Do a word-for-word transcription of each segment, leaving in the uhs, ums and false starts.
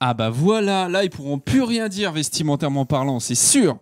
Ah bah voilà, là ils pourront plus rien dire vestimentairement parlant, c'est sûr.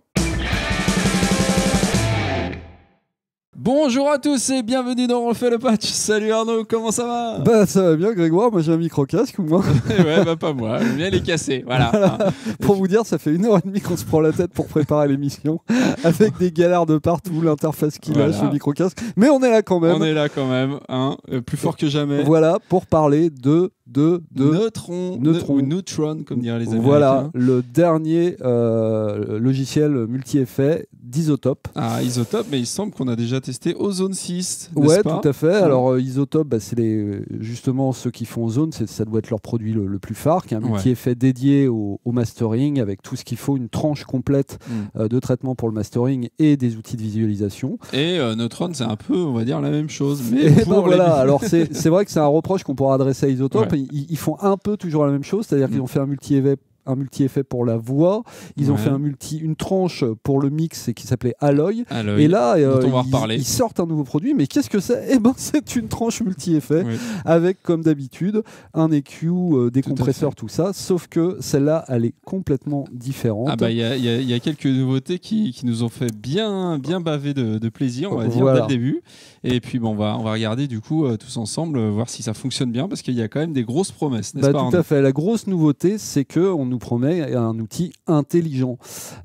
Bonjour à tous et bienvenue dans On fait le patch. Salut Arnaud, comment ça va? Bah ça va bien Grégoire, moi j'ai un micro-casque ou moi? Ouais bah pas moi, le mien est cassé, voilà. Voilà. Pour vous dire, ça fait une heure et demie qu'on se prend la tête pour préparer l'émission, avec des galères de partout, l'interface qui lâche, voilà. Le micro-casque, mais on est là quand même. On est là quand même, hein, plus fort que jamais. Voilà, pour parler de... de, de Neutron, Neutron. Ou Neutron comme diraient les Américains. Voilà, le dernier euh, logiciel multi-effet d'iZotope. Ah, iZotope, mais il semble qu'on a déjà testé Ozone six, n'est-ce ouais, pas? Tout à fait. Alors euh, iZotope, bah, c'est les, justement ceux qui font Ozone, ça doit être leur produit le, le plus phare, qui est un multi-effet ouais. dédié au, au mastering, avec tout ce qu'il faut, une tranche complète mm. euh, de traitement pour le mastering et des outils de visualisation. Et euh, Neutron, c'est un peu, on va dire, la même chose. Mais et pour ben, voilà, les... alors c'est vrai que c'est un reproche qu'on pourra adresser à iZotope, ouais. Ils font un peu toujours la même chose, c'est-à-dire mmh. qu'ils ont fait un multi-effet un multi-effet pour la voix, ils ouais. ont fait un multi, une tranche pour le mix qui s'appelait Alloy, Alloy, et là euh, ils, ils sortent un nouveau produit, mais qu'est-ce que c'est? Eh ben c'est une tranche multi-effet oui. avec comme d'habitude un E Q, euh, des tout compresseurs, tout ça, sauf que celle-là elle est complètement différente. Ah bah il y, y, y a quelques nouveautés qui, qui nous ont fait bien, bien baver de, de plaisir, on va dire, voilà. dès le début, et puis bon, on, va, on va regarder du coup euh, tous ensemble, euh, voir si ça fonctionne bien, parce qu'il y a quand même des grosses promesses, n'est-ce bah, pas? Tout à fait, la grosse nouveauté c'est qu'on nous promet un outil intelligent,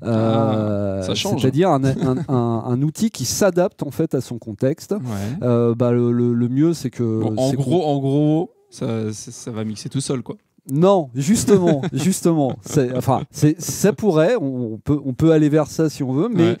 euh, ah, c'est-à-dire un, un, un, un outil qui s'adapte en fait à son contexte. Ouais. Euh, bah, le, le, le mieux, c'est que bon, en gros, en gros, ça, ça, ça va mixer tout seul, quoi. Non, justement, justement, enfin, ça pourrait, on peut, on peut aller vers ça si on veut, mais ouais.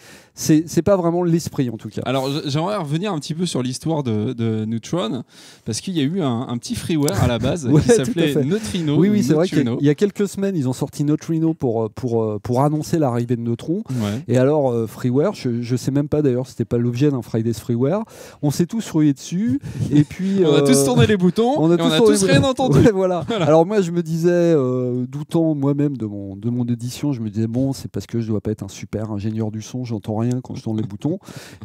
c'est pas vraiment l'esprit en tout cas. Alors j'aimerais revenir un petit peu sur l'histoire de, de Neutron, parce qu'il y a eu un, un petit freeware à la base ouais, qui s'appelait Neutrino. Oui, oui, c'est vrai qu'il y, y a quelques semaines, ils ont sorti Neutrino pour, pour, pour annoncer l'arrivée de Neutron. Ouais. Et alors, euh, freeware, je, je sais même pas d'ailleurs, c'était pas l'objet d'un Friday's Freeware. On s'est tous rués dessus, et puis. On euh, a tous tourné les boutons, on a et tous, on a tous rien entendu. Ouais, voilà. Voilà. Alors moi, je Je me disais, euh, doutant moi-même de mon, de mon édition, je me disais, bon, c'est parce que je dois pas être un super ingénieur du son, j'entends rien quand je tourne les boutons.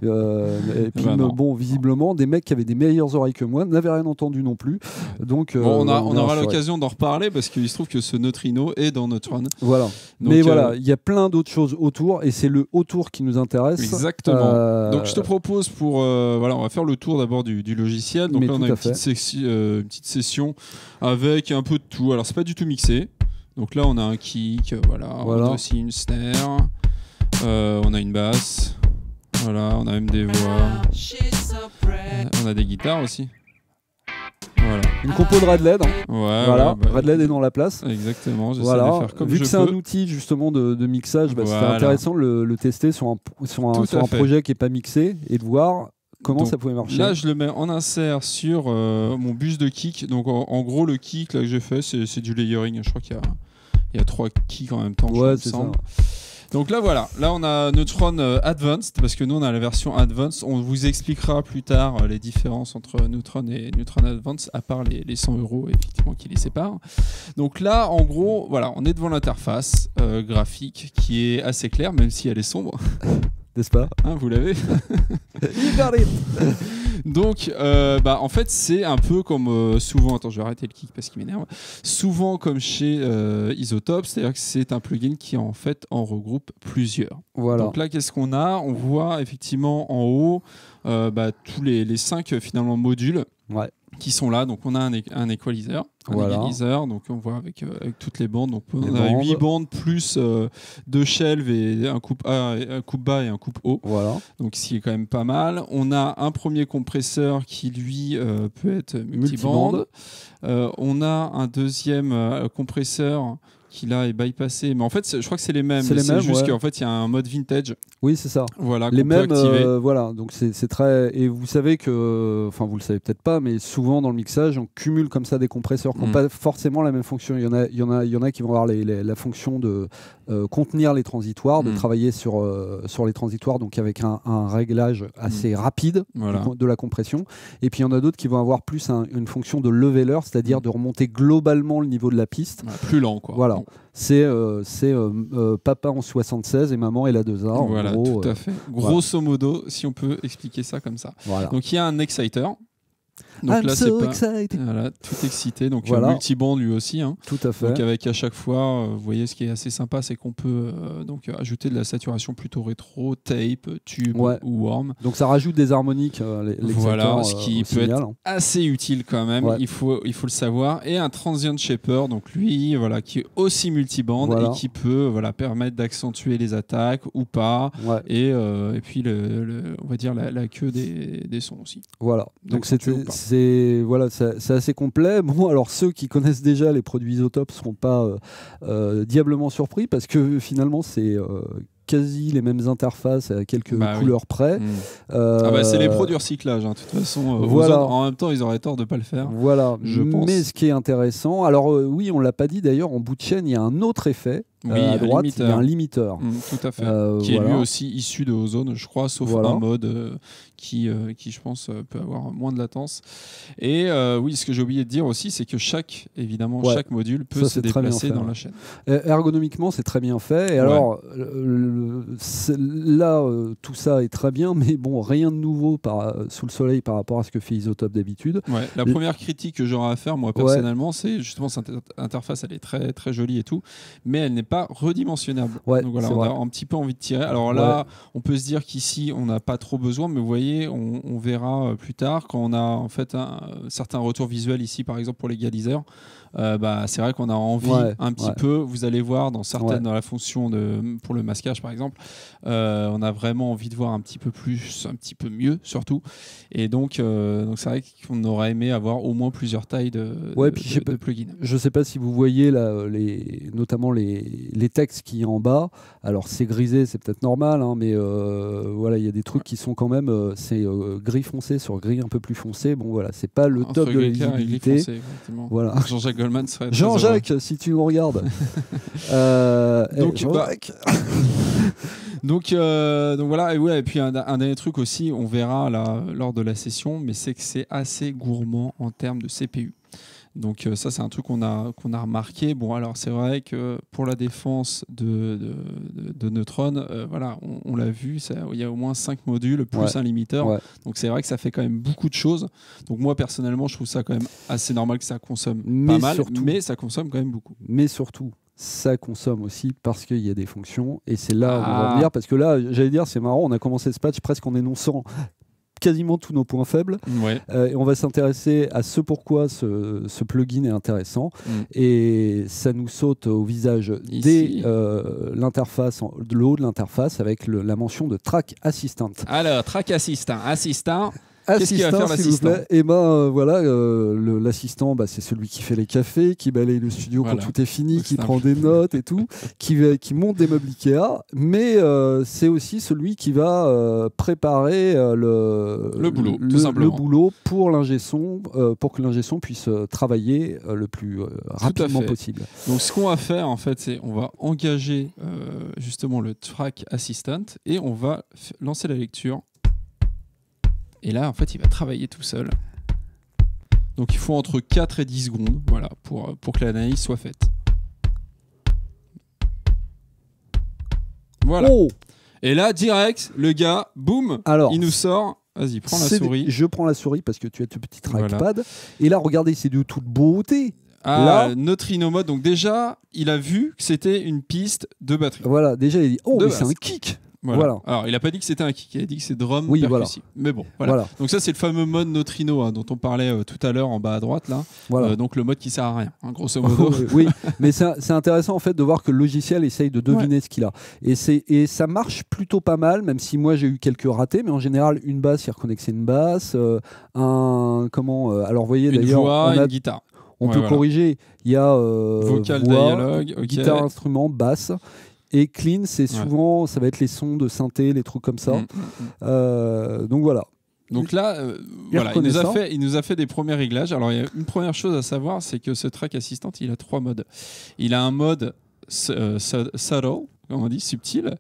Euh, et puis, bah me, bon, visiblement, des mecs qui avaient des meilleures oreilles que moi n'avaient rien entendu non plus. Donc, bon, euh, on, a, on, on aura l'occasion d'en reparler parce qu'il se trouve que ce Neutrino est dans Neutron. Voilà. Donc, mais euh... voilà, il y a plein d'autres choses autour et c'est le autour qui nous intéresse. Exactement. Euh... Donc, je te propose pour. Euh, voilà, on va faire le tour d'abord du, du logiciel. Donc, mais là, on a une petite, euh, une petite session avec un peu de tout. Alors c'est pas du tout mixé, donc là on a un kick, voilà, voilà. on a aussi une snare, euh, on a une basse, voilà, on a même des voix, on a des guitares aussi. Voilà. Une compo de Red Led. Hein. Ouais, voilà. Ouais, bah, Red Led est dans la place. Exactement. Voilà. De faire comme Vu que c'est un outil justement de, de mixage, bah, voilà. c'était intéressant de le, le tester sur un, sur un, sur un projet qui n'est pas mixé et de voir. Comment donc, ça pouvait marcher? Là, je le mets en insert sur euh, mon bus de kick. Donc, en, en gros, le kick là, que j'ai fait, c'est du layering. Je crois qu'il y, y a trois kicks en même temps. Ouais, c'est ça. Donc là, voilà. Là, on a Neutron euh, Advanced, parce que nous, on a la version Advanced. On vous expliquera plus tard euh, les différences entre Neutron et Neutron Advanced, à part les, les cent euros, effectivement, qui les séparent. Donc là, en gros, voilà, on est devant l'interface euh, graphique qui est assez claire, même si elle est sombre. N'est-ce pas? Hein, vous l'avez. Donc, euh, bah, en fait, c'est un peu comme euh, souvent. Attends, je vais arrêter le kick parce qu'il m'énerve. Souvent, comme chez euh, iZotope, c'est-à-dire que c'est un plugin qui en fait en regroupe plusieurs. Voilà. Donc là, qu'est-ce qu'on a? On voit effectivement en haut euh, bah, tous les, les cinq finalement modules. Ouais. Qui sont là, donc on a un, un equalizer, un voilà. égaliseur, donc on voit avec, euh, avec toutes les bandes, donc on les a bandes. huit bandes plus euh, deux shelves et un coupe, euh, un coupe bas et un coupe haut, voilà. donc ce qui est quand même pas mal. On a un premier compresseur qui lui euh, peut être multibande, euh, on a un deuxième euh, compresseur qui là est bypassé, mais en fait je crois que c'est les mêmes, c'est juste ouais. qu'en fait il y a un mode vintage. Oui c'est ça, voilà, les mêmes, euh, voilà, donc c'est très, et vous savez que, enfin vous le savez peut-être pas, mais souvent dans le mixage on cumule comme ça des compresseurs qui n'ont mmh. pas forcément la même fonction, il y en a, il y en a, il y en a qui vont avoir les, les, la fonction de euh, contenir les transitoires, de mmh. travailler sur, euh, sur les transitoires, donc avec un, un réglage assez mmh. rapide voilà. de la compression, et puis il y en a d'autres qui vont avoir plus un, une fonction de leveler, c'est-à-dire mmh. de remonter globalement le niveau de la piste. Ouais, plus lent quoi. Voilà. C'est euh, euh, euh, papa en soixante-seize et maman et la deux A. En voilà, gros, tout à fait. Euh, Grosso voilà. modo, si on peut expliquer ça comme ça. Voilà. Donc il y a un exciter. Donc I'm là, so pas... excited. Voilà, tout excité. Donc voilà. Multiband lui aussi. Hein. Tout à fait. Donc avec à chaque fois, euh, vous voyez, ce qui est assez sympa, c'est qu'on peut euh, donc ajouter de la saturation plutôt rétro, tape, tube ouais. ou worm. Donc ça rajoute des harmoniques. Euh, voilà, ce qui euh, peut signal, être hein. assez utile quand même. Ouais. Il faut, il faut le savoir. Et un transient shaper, donc lui, voilà, qui est aussi multiband voilà. et qui peut voilà permettre d'accentuer les attaques ou pas. Ouais. Et euh, et puis le, le, on va dire la, la queue des, des sons aussi. Voilà. Donc c'est voilà, c'est assez complet. Bon, alors ceux qui connaissent déjà les produits iZotope seront pas euh, euh, diablement surpris parce que finalement c'est euh, quasi les mêmes interfaces à quelques bah couleurs oui. près. Mmh. Euh, ah bah c'est les pros du recyclage, hein. De toute façon. Euh, voilà. Autres, en même temps, ils auraient tort de ne pas le faire. Voilà. Je pense. Mais ce qui est intéressant, alors euh, oui, on l'a pas dit d'ailleurs, en bout de chaîne, il y a un autre effet. Oui, à droite, il y a un limiteur. Mmh, tout à fait. Euh, qui voilà. est lui aussi issu de Ozone, je crois, sauf voilà. un mode euh, qui, euh, qui, je pense, euh, peut avoir moins de latence. Et euh, oui, ce que j'ai oublié de dire aussi, c'est que chaque, évidemment, ouais. chaque module peut ça, se déplacer fait, dans ouais. la chaîne. Et ergonomiquement, c'est très bien fait. Et alors, ouais. euh, là, euh, tout ça est très bien, mais bon, rien de nouveau par, euh, sous le soleil par rapport à ce que fait iZotope d'habitude. Ouais. La première critique que j'aurais à faire, moi, personnellement, ouais. c'est justement cette interface, elle est très, très jolie et tout, mais elle n'est pas redimensionnable. Ouais, donc voilà, on a un petit peu envie de tirer. Alors là, ouais. on peut se dire qu'ici, on n'a pas trop besoin, mais vous voyez, on, on verra plus tard quand on a en fait un, certains retours visuels ici, par exemple pour l'égaliseur. Euh, bah, c'est vrai qu'on a envie ouais, un petit ouais. peu. Vous allez voir dans certaines, ouais. dans la fonction de pour le masquage par exemple, euh, on a vraiment envie de voir un petit peu plus, un petit peu mieux surtout. Et donc, euh, donc c'est vrai qu'on aurait aimé avoir au moins plusieurs tailles de, ouais, de, puis de, de plugins. Je sais pas si vous voyez là, les, notamment les les textes qui en bas, alors c'est grisé, c'est peut-être normal, hein, mais euh, voilà, il y a des trucs qui sont quand même, euh, c'est euh, gris foncé sur gris un peu plus foncé. Bon voilà, c'est pas le top de la visibilité. Foncé, voilà. Jean-Jacques Goldman serait. Jean-Jacques, si tu nous regardes. euh, Donc. Hey, bah... Donc, euh, donc voilà, et, ouais, et puis un, un dernier truc aussi, on verra là, lors de la session, mais c'est que c'est assez gourmand en termes de C P U. Donc euh, ça c'est un truc qu'on a, qu'on a remarqué. Bon alors c'est vrai que pour la défense de, de, de Neutron, euh, voilà, on, on l'a vu, il y a au moins cinq modules plus ouais. un limiteur. Ouais. Donc c'est vrai que ça fait quand même beaucoup de choses. Donc moi personnellement je trouve ça quand même assez normal que ça consomme mais pas mal, surtout, mais ça consomme quand même beaucoup. Mais surtout, ça consomme aussi parce qu'il y a des fonctions et c'est là ah. où on va venir. Parce que là, j'allais dire, c'est marrant, on a commencé ce patch presque en énonçant quasiment tous nos points faibles ouais. euh, et on va s'intéresser à ce pourquoi ce, ce plugin est intéressant mm. et ça nous saute au visage ici. Dès euh, l'interface, de l'eau de l'interface avec le, la mention de Track Assistant. Alors Track Assistant, Assistant Assistant, s'il vous plaît. Et ben euh, voilà, euh, l'assistant, bah, c'est celui qui fait les cafés, qui balaye le studio voilà. quand tout est fini, est qui simple. Prend des notes et tout, qui, qui monte des meubles Ikea. Mais euh, c'est aussi celui qui va euh, préparer euh, le, le, boulot, le, tout le boulot pour l'ingé son, euh, pour que l'ingé son puisse euh, travailler euh, le plus euh, rapidement possible. Donc ce qu'on va faire en fait, c'est on va engager euh, justement le Track Assistant et on va lancer la lecture. Et là, en fait, il va travailler tout seul. Donc, il faut entre quatre et dix secondes voilà, pour, pour que l'analyse soit faite. Voilà. Oh. Et là, direct, le gars, boum, alors, il nous sort. Vas-y, prends la souris. Je prends la souris parce que tu as ton petit trackpad. Voilà. Et là, regardez, c'est de toute beauté. Ah, là, Neutrino mode. Donc, déjà, il a vu que c'était une piste de batterie. Voilà, déjà, il a dit oh, mais c'est un kick. Voilà. Voilà. Alors, il n'a pas dit que c'était un kick, il a dit que c'est drum oui, percussif. Voilà. Mais bon, voilà. voilà. Donc ça, c'est le fameux mode Neutrino hein, dont on parlait euh, tout à l'heure en bas à droite là. Voilà. Euh, donc le mode qui sert à rien, hein, grosso modo. oui, mais c'est intéressant en fait de voir que le logiciel essaye de deviner ouais. ce qu'il a. Et, et ça marche plutôt pas mal, même si moi j'ai eu quelques ratés, mais en général une basse, il reconnaît que c'est une basse, euh, un comment euh, alors voyez d'ailleurs on a une guitare. On ouais, peut voilà. corriger. Il y a euh, vocal, voix, dialogue, okay. guitare, instrument, basse. Et clean, c'est souvent, ouais. ça va être les sons de synthé, les trucs comme ça. Mmh, mmh. Euh, donc voilà. Donc là, euh, il, voilà, il, nous a fait, il nous a fait des premiers réglages. Alors il y a une première chose à savoir, c'est que ce track assistant, il a trois modes. Il a un mode euh, subtle, comme on dit, subtil,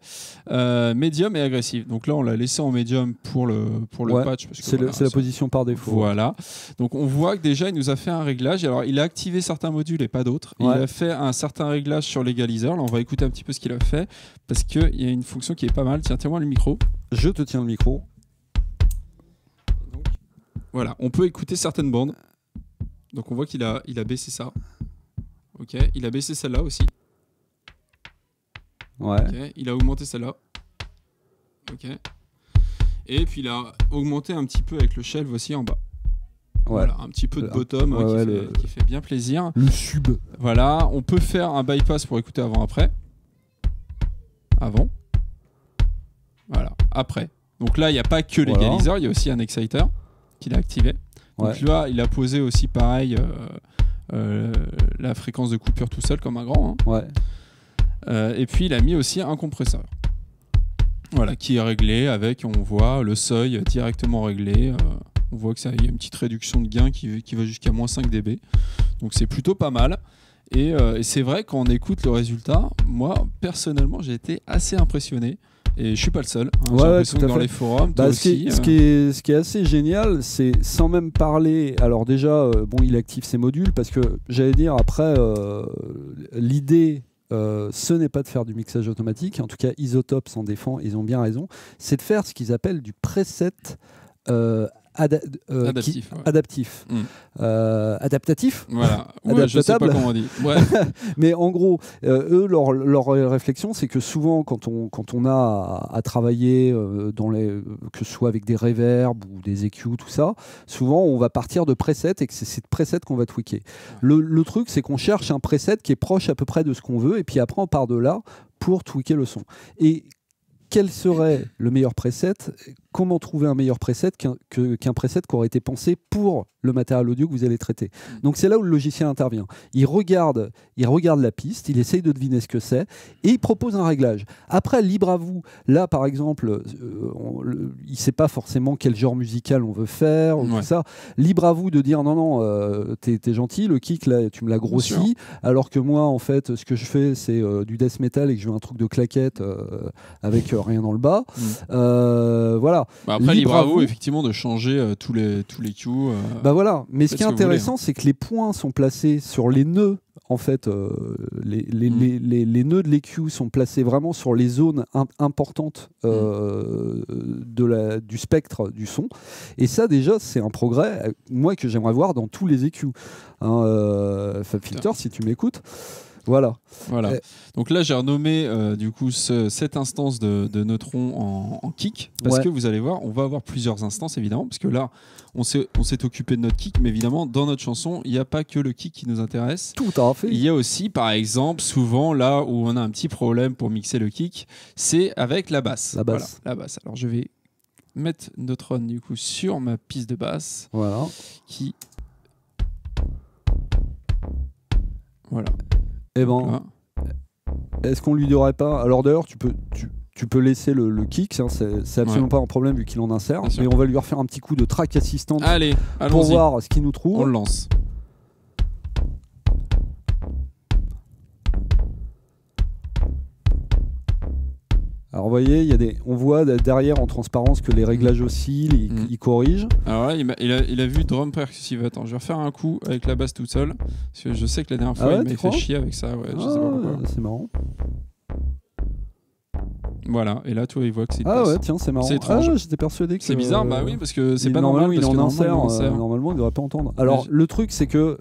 euh, médium et agressif. Donc là, on l'a laissé en médium pour le, pour le ouais, patch. C'est voilà, la position par défaut. Voilà. Donc on voit que déjà, il nous a fait un réglage. Alors, il a activé certains modules et pas d'autres. Ouais. Il a fait un certain réglage sur l'égaliseur. Là, on va écouter un petit peu ce qu'il a fait parce qu'il y a une fonction qui est pas mal. Tiens, tiens-moi le micro. Je te tiens le micro. Voilà, on peut écouter certaines bandes. Donc on voit qu'il a, il a baissé ça. Ok, il a baissé celle-là aussi. Ouais. Okay. Il a augmenté celle-là. Ok. Et puis il a augmenté un petit peu avec le shelf aussi en bas. Ouais. Voilà, un petit peu de bottom ouais, hein, qui, ouais, fait, le... qui fait bien plaisir. Le sub. Voilà, on peut faire un bypass pour écouter avant-après. Avant. Voilà, après. Donc là, il n'y a pas que l'égaliseur, voilà. Il y a aussi un exciter qu'il a activé. Donc ouais. Là, il a posé aussi pareil euh, euh, la fréquence de coupure tout seul comme un grand. Hein. Ouais. Euh, et puis il a mis aussi un compresseur. Voilà, qui est réglé avec, on voit le seuil directement réglé. Euh, on voit que ça y a une petite réduction de gain qui, qui va jusqu'à moins cinq décibels. Donc c'est plutôt pas mal. Et, euh, et c'est vrai, quand on écoute le résultat, moi personnellement j'ai été assez impressionné. Et je suis pas le seul. Hein, ouais, j'ai l'impression que dans fait. les forums, bah, ce, aussi, qui est, euh... ce, qui est, ce qui est assez génial, c'est sans même parler. Alors déjà, euh, bon, il active ses modules parce que j'allais dire après euh, l'idée. Euh, ce n'est pas de faire du mixage automatique, en tout cas iZotope s'en défend, ils ont bien raison, c'est de faire ce qu'ils appellent du preset euh, ada euh, adaptif, qui, ouais. adaptif. Mmh. Euh, adaptatif, voilà. Ouais, je sais pas comment on dit. Ouais. Mais en gros, euh, eux, leur, leur réflexion, c'est que souvent, quand on, quand on a à, à travailler, euh, dans les, que ce soit avec des reverbs ou des E Q, tout ça, souvent on va partir de presets et que c'est ces presets qu'on va tweaker. Le, le truc, c'est qu'on cherche un preset qui est proche à peu près de ce qu'on veut et puis après on part de là pour tweaker le son. Et quel serait le meilleur preset? Comment trouver un meilleur preset qu'un que, qu'un preset qui aurait été pensé pour le matériel audio que vous allez traiter? Donc c'est là où le logicien intervient. Il regarde, il regarde la piste, il essaye de deviner ce que c'est et il propose un réglage. Après, libre à vous. Là, par exemple, euh, on, le, il ne sait pas forcément quel genre musical on veut faire. Ou ouais. tout ça. Libre à vous de dire non, non, euh, t'es t'es gentil, le kick, là, tu me l'as grossi. Alors que moi, en fait, ce que je fais, c'est euh, du death metal et que je veux un truc de claquette euh, avec euh, rien dans le bas. Mm. Euh, voilà. Bah après, libre à vous, effectivement, de changer euh, tous les tous les cues. Euh, bah voilà. Mais ce qui est intéressant, hein. c'est que les points sont placés sur les nœuds. En fait, euh, les, les, mmh. les, les, les nœuds de l'E Q sont placés vraiment sur les zones imp importantes euh, de la, du spectre du son. Et ça, déjà, c'est un progrès, moi, que j'aimerais voir dans tous les E Q. Hein, euh, FabFilter, si tu m'écoutes. Voilà. voilà. Donc là, j'ai renommé euh, du coup ce, cette instance de, de Neutron en, en kick, parce ouais. que vous allez voir, on va avoir plusieurs instances évidemment, parce que là, on s'est occupé de notre kick, mais évidemment, dans notre chanson, il n'y a pas que le kick qui nous intéresse. Tout à fait. Il y a aussi, par exemple, souvent là où on a un petit problème pour mixer le kick, c'est avec la basse. La basse. Voilà, la basse. Alors je vais mettre Neutron du coup sur ma piste de basse. Voilà. Qui. Voilà. Eh ben, est-ce qu'on lui dirait pas? Alors d'ailleurs, tu peux, tu, tu peux laisser le, le kick, hein, c'est absolument ouais. pas un problème vu qu'il en insère. Bien mais sûr. On va lui refaire un petit coup de track assistant Allez, pour voir ce qu'il nous trouve. On le lance. Alors vous voyez, y a des... on voit derrière en transparence que les réglages oscillent, ils, mmh. ils corrigent. Alors là, il a, il a, il a vu drum percussive. Attends, je vais refaire un coup avec la basse toute seule. Parce que je sais que la dernière fois, ah ouais, il m'a fait chier avec ça. Ouais, ah, c'est marrant. Voilà, et là, tu vois, il voit que c'est une Ah basse. ouais, tiens, c'est marrant. C'est étrange. Ah, j'étais persuadé que... C'est bizarre, euh... bah oui, parce que c'est pas normal. Parce il que en insère, euh, normalement, il ne devrait pas entendre. Alors, mais le truc, c'est que...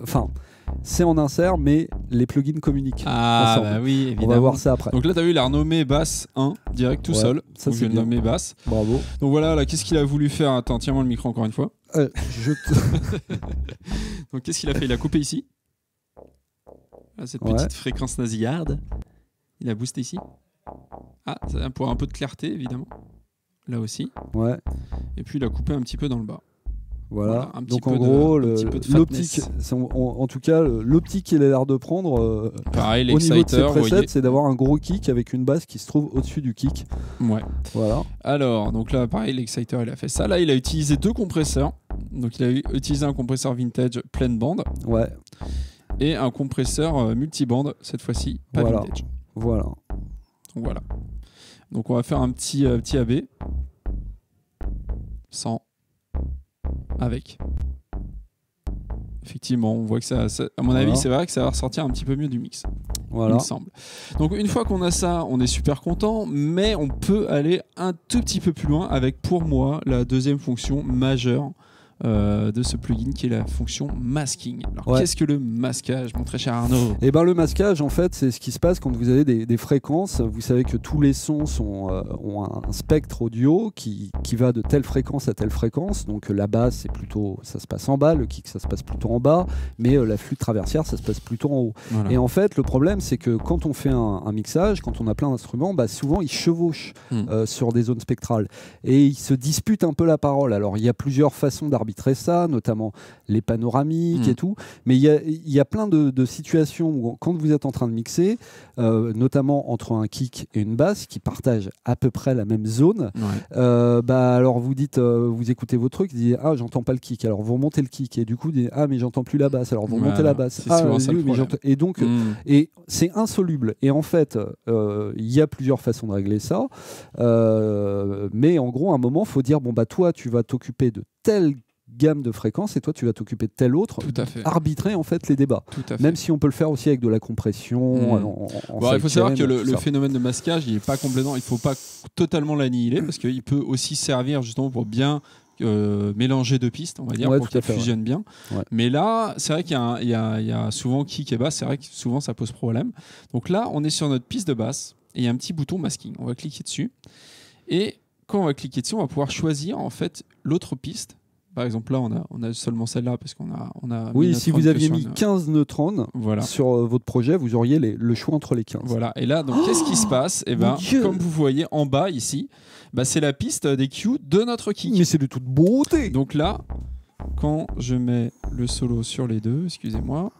Enfin... Euh, c'est en insert, mais les plugins communiquent. Ah ensemble. Bah oui, évidemment. On va voir ça après. Donc là, tu as vu, il a renommé basse un, direct tout ouais, seul. Ça, c'est bien. Nommé basse. Bravo. Donc voilà, là, qu'est-ce qu'il a voulu faire? Attends, tiens-moi le micro encore une fois. Euh, je te... Donc qu'est-ce qu'il a fait? Il a coupé ici. Là, cette ouais. petite fréquence nasillarde. Il a boosté ici. Ah, ça, pour un peu de clarté, évidemment. Là aussi. Ouais. Et puis, il a coupé un petit peu dans le bas. Voilà, voilà donc en gros, l'optique, en tout cas, l'optique qu'il a l'air de prendre euh, Pareil, au niveau de ses presets, c'est d'avoir un gros kick avec une basse qui se trouve au-dessus du kick. Ouais. Voilà. Alors, donc là, pareil, l'exciter, il a fait ça. Là, il a utilisé deux compresseurs. Donc, il a utilisé un compresseur vintage pleine bande. Ouais. Et un compresseur euh, multibande, cette fois-ci, pas voilà. vintage. Voilà. Donc, voilà. Donc, on va faire un petit, euh, petit A B. cent. Avec. Effectivement, on voit que ça, ça à mon voilà. avis, c'est vrai que ça va ressortir un petit peu mieux du mix. Voilà. Il me semble. Donc une fois qu'on a ça, on est super content, mais on peut aller un tout petit peu plus loin avec, pour moi, la deuxième fonction majeure euh, de ce plugin qui est la fonction masking. Alors ouais. qu'est-ce que le masquage, mon très cher Arnaud? Eh ben, le masquage, en fait, c'est ce qui se passe quand vous avez des, des fréquences. Vous savez que tous les sons sont, euh, ont un, un spectre audio qui, qui va de telle fréquence à telle fréquence. Donc la basse, c'est plutôt, ça se passe en bas, le kick, ça se passe plutôt en bas, mais euh, la flûte traversière, ça se passe plutôt en haut. Voilà. Et en fait, le problème, c'est que quand on fait un, un mixage, quand on a plein d'instruments, bah, souvent ils chevauchent mm. euh, sur des zones spectrales et ils se disputent un peu la parole. Alors il y a plusieurs façons d'arbitrer ça, notamment les panoramiques mm. et tout, mais il y a, y a plein de, de situations où quand vous êtes en train de mixer, euh, notamment entre un kick et une basse qui partagent à peu près la même zone, ouais. euh, bah, alors vous dites, euh, vous écoutez vos trucs, vous dites ah j'entends pas le kick, alors vous remontez le kick et du coup vous dites ah mais j'entends plus la basse, alors vous remontez voilà. la basse, ah, euh, oui, mais et donc mm. et c'est insoluble. Et en fait il euh, y a plusieurs façons de régler ça, euh, mais en gros à un moment faut dire bon bah toi tu vas t'occuper de telle gamme de fréquences et toi tu vas t'occuper de telle autre. Tout à fait. Arbitrer en fait les débats. Tout à fait. Même si on peut le faire aussi avec de la compression. Mmh. En, en bon, il faut savoir que le, le phénomène de masquage il est pas complètement, il faut pas totalement l'annihiler parce qu'il peut aussi servir justement pour bien Euh, mélanger deux pistes, on va dire, ouais, pour qu'elles fusionnent ouais. bien. Ouais. Mais là, c'est vrai qu'il y, y, y a souvent kick et basse, c'est vrai que souvent ça pose problème. Donc là, on est sur notre piste de basse et il y a un petit bouton masking. On va cliquer dessus et quand on va cliquer dessus, on va pouvoir choisir en fait l'autre piste. Par exemple, là, on a, on a seulement celle-là parce qu'on a, on a. Oui, si vous aviez mis une... quinze neutrons voilà. sur euh, votre projet, vous auriez les, le choix entre les quinze. Voilà. Et là, donc, oh qu'est-ce qui se passe? Et eh ben, comme vous voyez en bas ici, bah, c'est la piste des cues de notre kick. Mais c'est de toute beauté. Donc là, quand je mets le solo sur les deux, excusez-moi,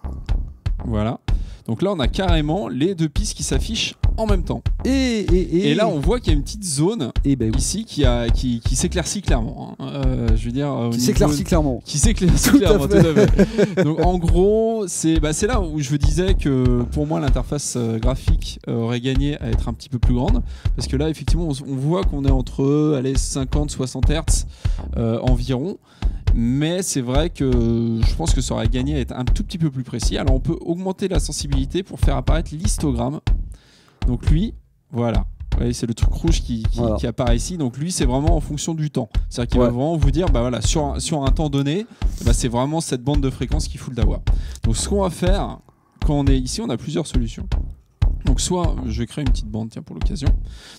voilà. Donc là, on a carrément les deux pistes qui s'affichent en même temps. Et, et, et, et là, on voit qu'il y a une petite zone et ben oui. ici qui, qui, qui s'éclaircit clairement. Hein. Euh, je veux dire, qui s'éclaircit clairement. Qui s'éclaircit clairement. Tout à fait. Donc en gros, c'est bah, là où je vous disais que pour moi, l'interface graphique aurait gagné à être un petit peu plus grande. Parce que là, effectivement, on, on voit qu'on est entre allez, cinquante à soixante hertz euh, environ. Mais c'est vrai que je pense que ça aurait gagné à être un tout petit peu plus précis. Alors on peut augmenter la sensibilité pour faire apparaître l'histogramme. Donc lui, voilà. C'est le truc rouge qui, qui, voilà. qui apparaît ici. Donc lui, c'est vraiment en fonction du temps. C'est-à-dire qu'il ouais. va vraiment vous dire, bah voilà, sur un, sur un temps donné, bah c'est vraiment cette bande de fréquence qu'il faut d'avoir. Donc ce qu'on va faire, quand on est ici, on a plusieurs solutions. Donc soit je vais créer une petite bande tiens, pour l'occasion.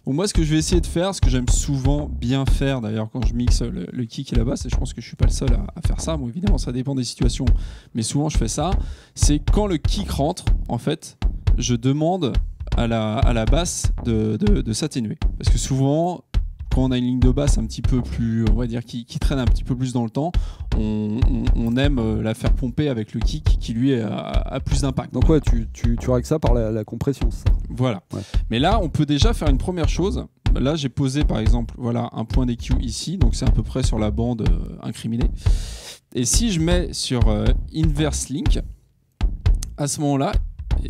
Donc moi ce que je vais essayer de faire, ce que j'aime souvent bien faire d'ailleurs quand je mixe le, le kick et la basse, et je pense que je suis pas le seul à, à faire ça, bon évidemment ça dépend des situations, mais souvent je fais ça, c'est quand le kick rentre, en fait, je demande à la, à la basse de, de, de s'atténuer. Parce que souvent, quand on a une ligne de basse un petit peu plus, on va dire, qui, qui traîne un petit peu plus dans le temps, on, on, on aime la faire pomper avec le kick qui lui a, a plus d'impact. Donc ouais, tu, tu, tu règles ça par la, la compression. Ça. Voilà. Ouais. Mais là, on peut déjà faire une première chose. Là, j'ai posé par exemple voilà, un point d'E Q ici, donc c'est à peu près sur la bande euh, incriminée. Et si je mets sur euh, Inverse Link, à ce moment-là,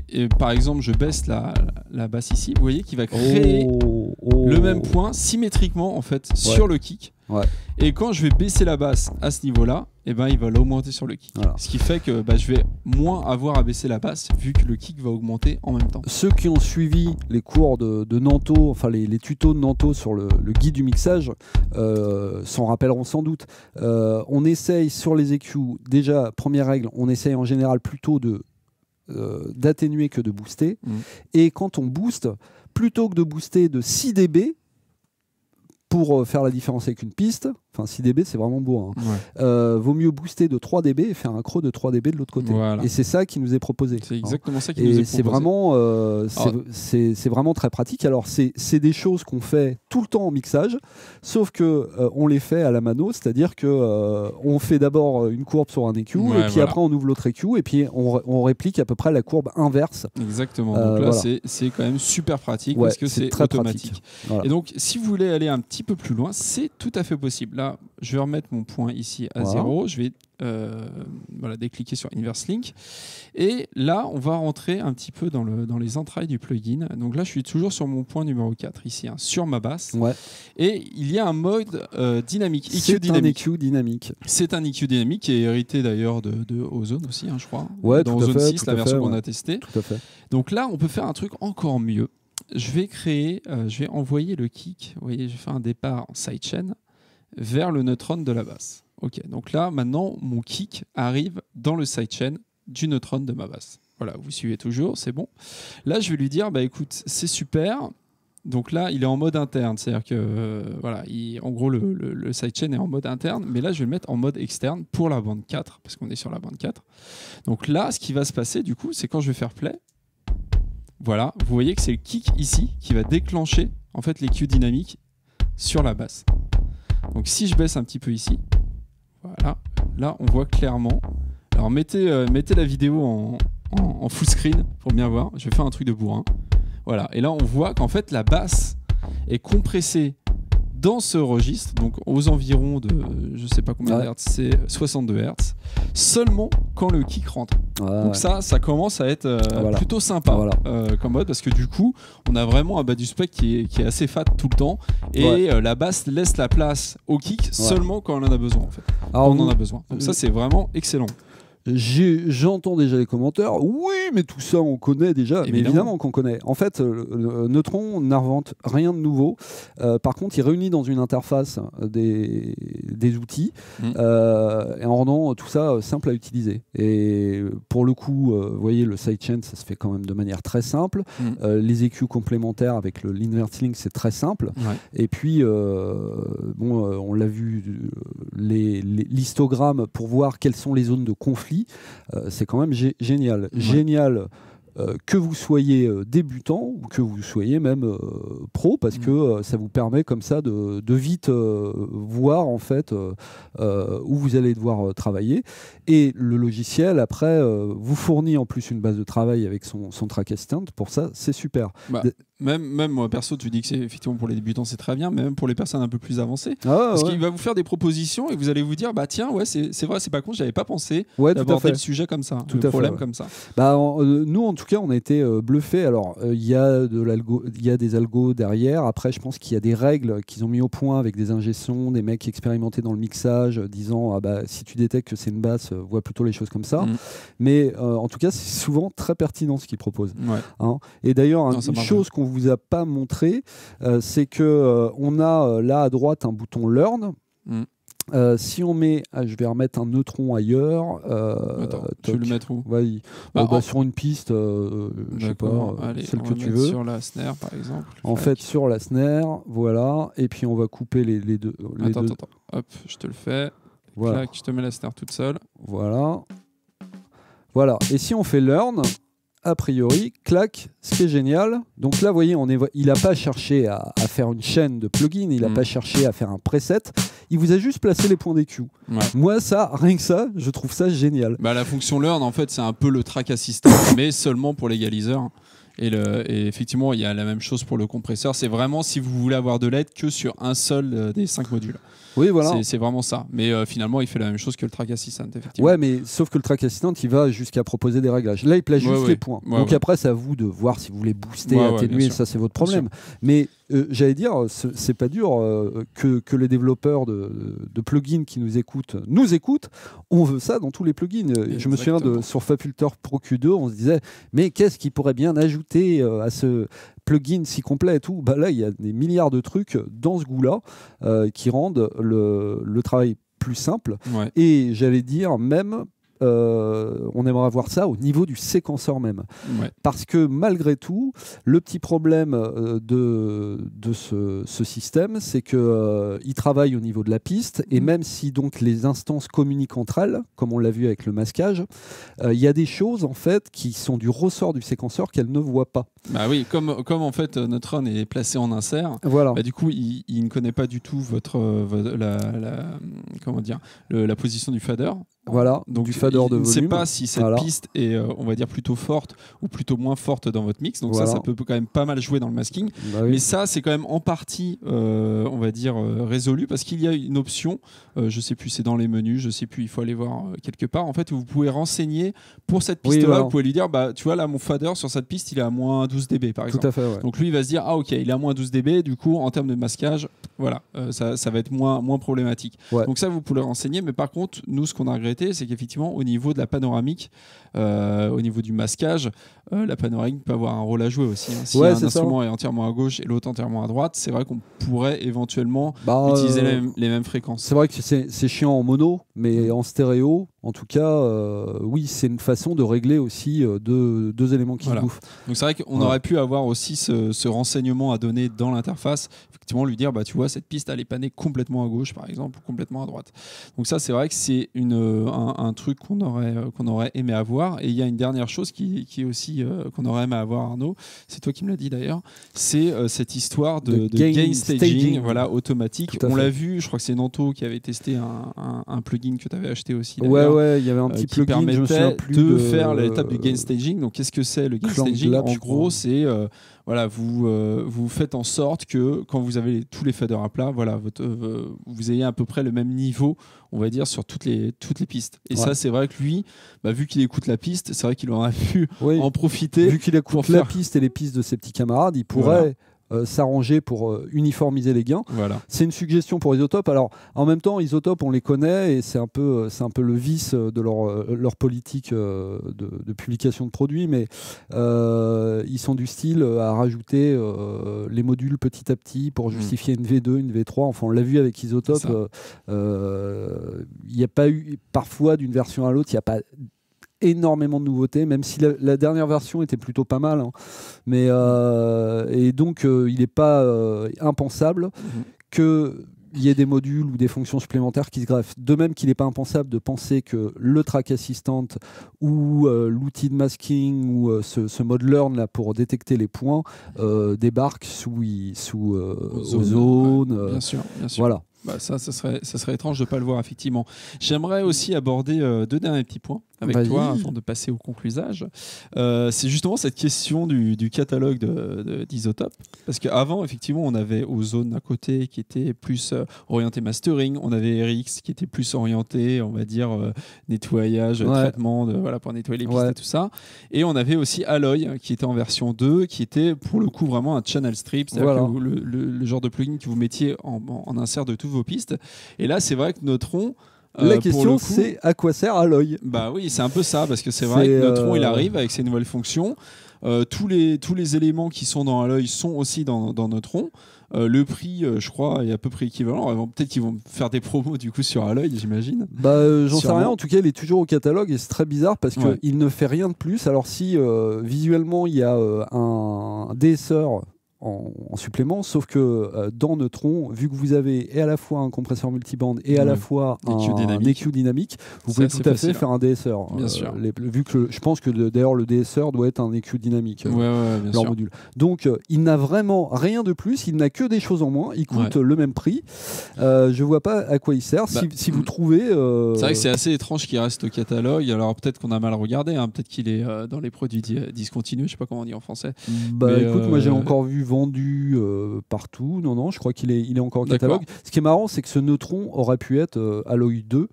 Et, et par exemple je baisse la, la, la basse ici, vous voyez qu'il va créer oh, oh. le même point symétriquement en fait ouais. sur le kick ouais. et quand je vais baisser la basse à ce niveau là, et ben il va l'augmenter sur le kick voilà. ce qui fait que bah, je vais moins avoir à baisser la basse vu que le kick va augmenter en même temps. Ceux qui ont suivi les cours de, de Nanto, enfin les, les tutos de Nanto sur le, le guide du mixage euh, s'en rappelleront sans doute. Euh, on essaye sur les E Q, déjà première règle, on essaye en général plutôt de Euh, d'atténuer que de booster mmh. et quand on booste, plutôt que de booster de six décibels pour euh, faire la différence avec une piste, enfin six décibels c'est vraiment beau hein. ouais. euh, vaut mieux booster de trois décibels et faire un creux de trois décibels de l'autre côté voilà. et c'est ça qui nous est proposé, c'est exactement hein. ça qui et nous est proposé, vraiment euh, c'est vraiment très pratique. Alors c'est des choses qu'on fait tout le temps en mixage, sauf que euh, on les fait à la mano, c'est à dire que euh, on fait d'abord une courbe sur un E Q ouais, et puis voilà. après on ouvre l'autre E Q et puis on, on réplique à peu près la courbe inverse exactement, donc euh, là voilà. c'est quand même super pratique ouais, parce que c'est automatique voilà. et donc si vous voulez aller un petit peu plus loin, c'est tout à fait possible. Là, je vais remettre mon point ici à wow. zéro. Je vais euh, voilà, décliquer sur Inverse Link. Et là, on va rentrer un petit peu dans, le, dans les entrailles du plugin. Donc là, je suis toujours sur mon point numéro quatre, ici, hein, sur ma basse. Ouais. Et il y a un mode euh, dynamique. C'est un E Q dynamique. C'est un E Q dynamique qui est hérité d'ailleurs de, de Ozone aussi, hein, je crois. Ouais, dans Ozone six, la version qu'on a testée. Tout à fait. Donc là, on peut faire un truc encore mieux. Je vais créer, euh, je vais envoyer le kick. Vous voyez, je vais faire un départ en sidechain vers le neutron de la basse. Ok, donc là, maintenant, mon kick arrive dans le sidechain du neutron de ma basse. Voilà, vous suivez toujours, c'est bon. Là, je vais lui dire, bah écoute, c'est super. Donc là, il est en mode interne, c'est-à-dire que, euh, voilà, il, en gros, le, le, le sidechain est en mode interne, mais là, je vais le mettre en mode externe pour la bande quatre, parce qu'on est sur la bande quatre. Donc là, ce qui va se passer, du coup, c'est quand je vais faire play, voilà, vous voyez que c'est le kick ici qui va déclencher, en fait, les cues dynamiques sur la basse. Donc si je baisse un petit peu ici, voilà, là, on voit clairement. Alors, mettez, euh, mettez la vidéo en, en, en full screen pour bien voir, je vais faire un truc de bourrin. Voilà, et là on voit qu'en fait la basse est compressée dans ce registre, donc aux environs de je sais pas combien ouais. d'hertz, c'est soixante-deux hertz, seulement quand le kick rentre. Ouais, donc ouais. ça, ça commence à être euh, voilà. plutôt sympa voilà. euh, comme mode, parce que du coup, on a vraiment un bas du spectre qui est, qui est assez fat tout le temps, et ouais. euh, la basse laisse la place au kick ouais. seulement quand on en a besoin. En fait. Alors, on en a besoin. Donc ça, c'est vraiment excellent. J'entends déjà les commentaires, oui mais tout ça on connaît déjà, évidemment. Mais évidemment qu'on connaît. En fait, le, le Neutron n'invente rien de nouveau, euh, par contre il réunit dans une interface des, des outils mmh. euh, et en rendant tout ça simple à utiliser. Et pour le coup, euh, vous voyez le sidechain ça se fait quand même de manière très simple, mmh. euh, les E Q complémentaires avec l'inverse link c'est très simple, ouais. et puis euh, bon, euh, on l'a vu, l'histogramme pour voir quelles sont les zones de conflit. Euh, c'est quand même gé génial. Ouais. Génial euh, que vous soyez euh, débutant ou que vous soyez même euh, pro, parce mmh. que euh, ça vous permet comme ça de, de vite euh, voir en fait euh, euh, où vous allez devoir euh, travailler. Et le logiciel après euh, vous fournit en plus une base de travail avec son, son track assistant. Pour ça, c'est super. Bah. Même, même moi, perso, tu dis que c'est effectivement pour les débutants, c'est très bien, mais même pour les personnes un peu plus avancées. Ah, parce ouais. qu'il va vous faire des propositions et vous allez vous dire bah tiens, ouais, c'est vrai, c'est pas con, j'avais pas pensé ouais, d'aborder le sujet comme ça, tout le problème fait, ouais. comme ça. Bah, en, euh, nous, en tout cas, on a été euh, bluffés. Alors, il euh, y a de l'algo, il y a des algos derrière. Après, je pense qu'il y a des règles qu'ils ont mis au point avec des ingé-sons, des mecs expérimentés dans le mixage, euh, disant ah, bah, si tu détectes que c'est une basse, euh, vois plutôt les choses comme ça. Mmh. Mais euh, en tout cas, c'est souvent très pertinent ce qu'ils proposent. Ouais. Hein, et d'ailleurs, un, une chose qu'on vous a pas montré, euh, c'est que euh, on a euh, là à droite un bouton Learn. Mm. Euh, si on met, ah, je vais remettre un neutron ailleurs. Euh, Attends, tu veux le mettre où ouais, bah, bah, bah, en... Sur une piste, euh, je sais pas, euh, celle que tu veux. Sur la snare, par exemple. En fait, que... sur la snare, voilà. Et puis on va couper les, les deux. Les attends, deux. Attends, attends. Hop, je te le fais. Voilà. Clac, je te mets la snare toute seule. Voilà. Voilà. Et si on fait Learn. A priori, clac, ce qui est génial. Donc là, vous voyez, on est, il n'a pas cherché à, à faire une chaîne de plugins, il n'a mmh. pas cherché à faire un preset. Il vous a juste placé les points d'E Q. Ouais. Moi, ça, rien que ça, je trouve ça génial. Bah, la fonction Learn, en fait, c'est un peu le track assistant, mais seulement pour l'égaliseur. Et, le, et effectivement, il y a la même chose pour le compresseur. C'est vraiment si vous voulez avoir de l'aide que sur un seul des cinq modules. Oui, voilà. C'est vraiment ça. Mais euh, finalement, il fait la même chose que le track assistant, effectivement. Ouais, mais sauf que le track assistant, il va jusqu'à proposer des réglages. Là, il place juste ouais, les ouais. points. Ouais, Donc ouais. après, c'est à vous de voir si vous voulez booster, ouais, atténuer. Ouais, ça, c'est votre problème. Mais euh, j'allais dire, c'est pas dur euh, que, que les développeurs de, de plugins qui nous écoutent nous écoutent. On veut ça dans tous les plugins. Exactement. Je me souviens de sur FabFilter Pro Q deux, on se disait, mais qu'est-ce qui pourrait bien ajouter euh, à ce plugin si complet et tout, bah là il y a des milliards de trucs dans ce goût là euh, qui rendent le, le travail plus simple ouais. et j'allais dire même euh, on aimerait voir ça au niveau du séquenceur même ouais. parce que malgré tout le petit problème euh, de, de ce, ce système c'est qu'il euh, travaille au niveau de la piste et mmh. même si donc les instances communiquent entre elles comme on l'a vu avec le masquage il euh, y a des choses en fait qui sont du ressort du séquenceur qu'elles ne voient pas. Bah oui, comme, comme en fait Neutron est placé en insert, voilà. bah du coup il, il ne connaît pas du tout votre, votre la, la, comment dire, le, la position du fader. Voilà, donc du fader de volume. Je ne sais pas si cette voilà. piste est, euh, on va dire, plutôt forte ou plutôt moins forte dans votre mix. Donc voilà. ça, ça peut quand même pas mal jouer dans le masking. Bah oui. Mais ça, c'est quand même en partie, euh, on va dire, euh, résolu parce qu'il y a une option, euh, je ne sais plus, c'est dans les menus, je ne sais plus, il faut aller voir euh, quelque part. En fait, vous pouvez renseigner pour cette piste-là. Oui, voilà. Vous pouvez lui dire, bah, tu vois, là, mon fader sur cette piste, il est à moins douze décibels, par exemple. Tout à fait, ouais. Donc lui, il va se dire, ah ok, il est à moins douze décibels. Du coup, en termes de masquage, voilà, euh, ça, ça va être moins, moins problématique. Ouais. Donc ça, vous pouvez le renseigner. Mais par contre, nous, ce qu'on a regretté, particularité, c'est qu'effectivement, au niveau de la panoramique, euh, au niveau du masquage, euh, la panoramique peut avoir un rôle à jouer aussi. Hein. Si ouais, un c'est instrument ça. est entièrement à gauche et l'autre entièrement à droite, c'est vrai qu'on pourrait éventuellement bah, utiliser euh... les, mêmes, les mêmes fréquences. C'est vrai que c'est, c'est chiant en mono, mais en stéréo, en tout cas, euh, oui, c'est une façon de régler aussi deux, deux éléments qui voilà. se bouffent. Donc c'est vrai qu'on ouais. aurait pu avoir aussi ce, ce renseignement à donner dans l'interface, effectivement lui dire, bah tu vois, cette piste, elle est panée complètement à gauche, par exemple, ou complètement à droite. Donc ça, c'est vrai que c'est une, un, un truc qu'on aurait, qu'on aurait aimé avoir. Et il y a une dernière chose qui, qui est aussi euh, qu'on aurait aimé avoir, Arnaud, c'est toi qui me l'as dit d'ailleurs, c'est euh, cette histoire de, de, de gain, gain staging, staging voilà, automatique. On fait. l'a vu, je crois que c'est Nanto qui avait testé un, un, un plugin que tu avais acheté aussi. Ouais, ouais, il y avait un petit euh, plugin qui permettait plus de, de faire euh, l'étape du gain staging. Donc qu'est-ce que c'est le gain staging? En gros, c'est euh, voilà, vous, euh, vous faites en sorte que quand vous avez les, tous les faders à plat, voilà, votre, euh, vous ayez à peu près le même niveau, on va dire, sur toutes les, toutes les pistes. Et ouais. ça, c'est vrai que lui, bah, vu qu'il écoute la piste, c'est vrai qu'il aurait pu oui. en profiter. Vu qu'il écoute la faire... piste et les pistes de ses petits camarades, il pourrait... Voilà. Euh, s'arranger pour euh, uniformiser les gains. Voilà. C'est une suggestion pour iZotope. Alors, en même temps, iZotope, on les connaît et c'est un peu, c'est un peu le vice de leur, leur politique euh, de, de publication de produits, mais euh, ils sont du style à rajouter euh, les modules petit à petit pour justifier mmh. une V deux, une V trois. Enfin, on l'a vu avec iZotope. Il euh, n'y a pas eu, parfois, d'une version à l'autre, il n'y a pas... énormément de nouveautés, même si la, la dernière version était plutôt pas mal, hein. mais euh, et donc euh, il n'est pas euh, impensable mmh. que il y ait des modules ou des fonctions supplémentaires qui se greffent. De même qu'il n'est pas impensable de penser que le track assistant ou euh, l'outil de masking ou euh, ce, ce mode learn là, pour détecter les points euh, débarque sous, sous euh, Ozone. Ozone euh, bien sûr, bien sûr. Voilà. Bah ça, ça serait, ça serait étrange de ne pas le voir, effectivement. J'aimerais aussi aborder euh, deux derniers petits points avec bah toi oui. avant de passer au conclusage. Euh, c'est justement cette question du, du catalogue de, de, d'iZotope. Parce qu'avant, effectivement, on avait Ozone d'un côté qui était plus euh, orienté mastering, on avait R X qui était plus orienté, on va dire, euh, nettoyage, ouais. traitement, de, voilà, pour nettoyer les pistes ouais. et tout ça. Et on avait aussi Alloy qui était en version deux, qui était pour le coup vraiment un channel strip, c'est-à-dire voilà. le, le, le genre de plugin que vous mettiez en, en, en insert de tout vos pistes. Et là, c'est vrai que Neutron... Euh, la question, coup, c'est à quoi sert Alloy? Bah oui, c'est un peu ça, parce que c'est, c'est vrai que Neutron, euh... il arrive avec ses nouvelles fonctions. Euh, tous, les, tous les éléments qui sont dans Alloy sont aussi dans, dans Neutron. Euh, le prix, euh, je crois, est à peu près équivalent. Alors, peut-être qu'ils vont faire des promos du coup sur Alloy, j'imagine. Bah, euh, j'en Sûrement. sais rien. En tout cas, il est toujours au catalogue et c'est très bizarre parce qu'il ouais. ne fait rien de plus. Alors si euh, visuellement, il y a euh, un D S R En, en supplément, sauf que euh, dans Neutron, vu que vous avez et à la fois un compresseur multiband et à oui. la fois un E Q dynamique, un E Q dynamique vous c'est pouvez tout à fait faire un D S R. Bien euh, sûr. Les, vu que je pense que de, d'ailleurs le D S R doit être un E Q dynamique, ouais, euh, ouais, bien leur sûr. module. Donc euh, il n'a vraiment rien de plus, il n'a que des choses en moins, il coûte ouais. le même prix. Euh, je vois pas à quoi il sert. Bah, si, si vous trouvez. Euh... C'est vrai que c'est assez étrange qu'il reste au catalogue. Alors peut-être qu'on a mal regardé, hein, peut-être qu'il est euh, dans les produits discontinus, je sais pas comment on dit en français. Bah mais, écoute, euh... moi j'ai encore vu. vendu euh, partout. Non, non, je crois qu'il est, il est encore en catalogue. Ce qui est marrant, c'est que ce Neutron aurait pu être euh, Alloy deux.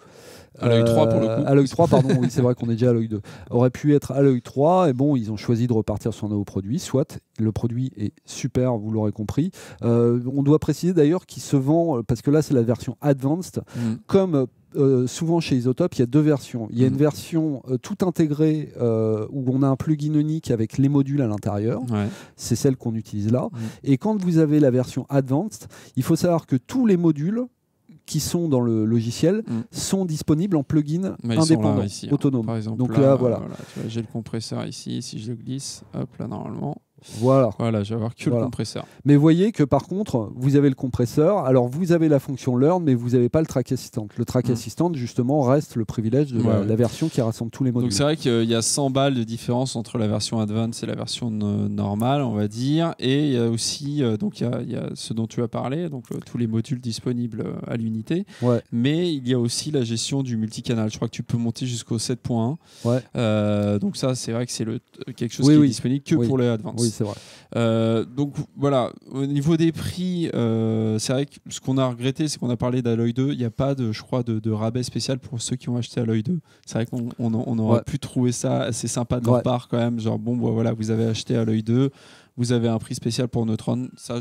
Alloy trois pour le coup. Alloy trois, pardon, oui, c'est vrai qu'on est déjà à Alloy deux. Aurait pu être Alloy trois, et bon, ils ont choisi de repartir sur un nouveau produit. Soit, le produit est super, vous l'aurez compris. Euh, on doit préciser d'ailleurs qu'il se vend, parce que là, c'est la version Advanced, mmh. comme Euh, souvent chez iZotope, il y a deux versions. Il y a mmh. une version euh, tout intégrée euh, où on a un plugin unique avec les modules à l'intérieur. Ouais. C'est celle qu'on utilise là. Mmh. Et quand vous avez la version Advanced, il faut savoir que tous les modules qui sont dans le logiciel mm. sont disponibles en plugin indépendant, ici, autonome. Hein, par exemple, donc là, là voilà. voilà tu vois, j'ai le compresseur ici, si je le glisse, hop là normalement. Voilà. Voilà, je vais avoir que voilà. le compresseur. Mais voyez que par contre, vous avez le compresseur, alors vous avez la fonction learn, mais vous n'avez pas le track assistant. Le track mm. assistant, justement, reste le privilège de ouais, la, ouais. la version qui rassemble tous les modules. Donc c'est vrai qu'il y a cent balles de différence entre la version Advanced et la version normale, on va dire. Et il y a aussi, donc il y a, il y a ce dont tu as parlé, donc tous les modules disponibles à l'unité. Ouais. Mais il y a aussi la gestion du multicanal. Je crois que tu peux monter jusqu'au sept point un. Ouais. Euh, donc ça, c'est vrai que c'est le, quelque chose oui, qui oui. est disponible que oui. pour les Advanced. Oui. C'est vrai. Euh, donc voilà, au niveau des prix, euh, c'est vrai que ce qu'on a regretté, c'est qu'on a parlé d'Alloy deux. Il n'y a pas de, je crois, de, de rabais spécial pour ceux qui ont acheté Alloy deux. C'est vrai qu'on on, on aurait ouais. pu trouver ça assez sympa de leur ouais. part quand même. Genre, bon, voilà, vous avez acheté Alloy deux, vous avez un prix spécial pour Neutron. Ça,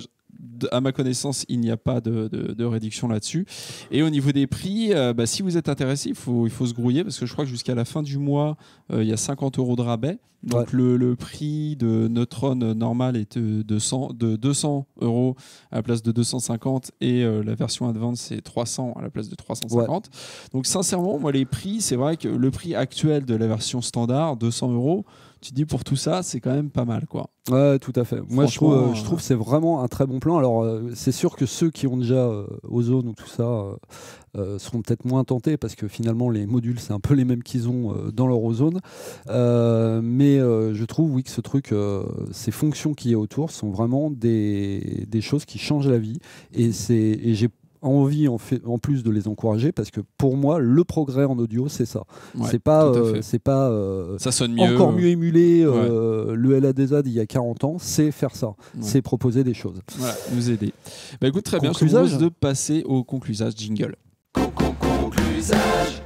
à ma connaissance, il n'y a pas de, de, de réduction là-dessus. Et au niveau des prix, euh, bah, si vous êtes intéressé, il faut, il faut se grouiller parce que je crois que jusqu'à la fin du mois, euh, il y a cinquante euros de rabais. Donc ouais. le, le prix de Neutron normal est de, cent, de deux cents euros à la place de deux cent cinquante et euh, la version Advance c'est trois cents à la place de trois cent cinquante. Ouais. Donc sincèrement, moi les prix, c'est vrai que le prix actuel de la version standard, deux cents euros, tu dis pour tout ça, c'est quand même pas mal, quoi. Ouais, tout à fait. Moi, je trouve, euh, je trouve, c'est vraiment un très bon plan. Alors, euh, c'est sûr que ceux qui ont déjà euh, Ozone ou tout ça euh, euh, seront peut-être moins tentés parce que finalement, les modules, c'est un peu les mêmes qu'ils ont euh, dans leur Ozone. Euh, mais euh, je trouve, oui, que ce truc, euh, ces fonctions qu'il y a autour sont vraiment des, des choses qui changent la vie. Et, et j'ai envie en, fait, en plus de les encourager parce que pour moi le progrès en audio c'est ça, ouais, c'est pas, euh, pas euh, ça sonne mieux, encore mieux émuler euh, ouais. le L A D Z il y a quarante ans, c'est faire ça, ouais. c'est proposer des choses, voilà, nous aider. Bah écoute, très bien, je propose de passer au conclusage jingle. Conclusage.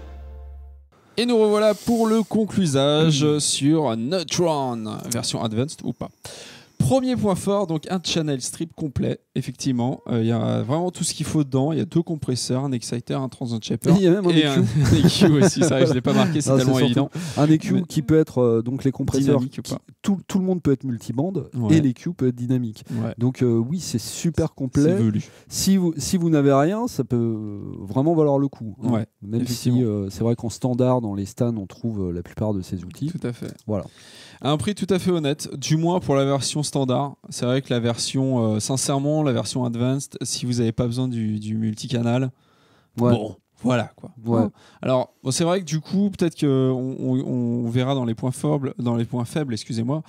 Et nous revoilà pour le conclusage mmh. sur Neutron version Advanced ou pas. Premier point fort, donc un channel strip complet, effectivement. Il euh, y a vraiment tout ce qu'il faut dedans. Il y a deux compresseurs, un exciter, un transound shaper. Et, y a même un et E Q. Un E Q aussi, c'est vrai que je ne l'ai pas marqué, c'est tellement évident. Un E Q mais... qui peut être, euh, donc les compresseurs, qui, tout, tout le monde peut être multibande ouais. et l'E Q peut être dynamique. Ouais. Donc euh, oui, c'est super complet. Si vous, si vous n'avez rien, ça peut vraiment valoir le coup. Hein. Ouais, même si euh, c'est vrai qu'en standard, dans les stands, on trouve euh, la plupart de ces outils. Tout à fait. Voilà. À un prix tout à fait honnête, du moins pour la version standard. C'est vrai que la version, euh, sincèrement, la version Advanced, si vous n'avez pas besoin du, du multicanal, ouais. bon, voilà quoi. Ouais. Alors, bon, c'est vrai que du coup, peut-être qu'on on, on verra dans les points faibles, dans les points faibles, excusez-moi,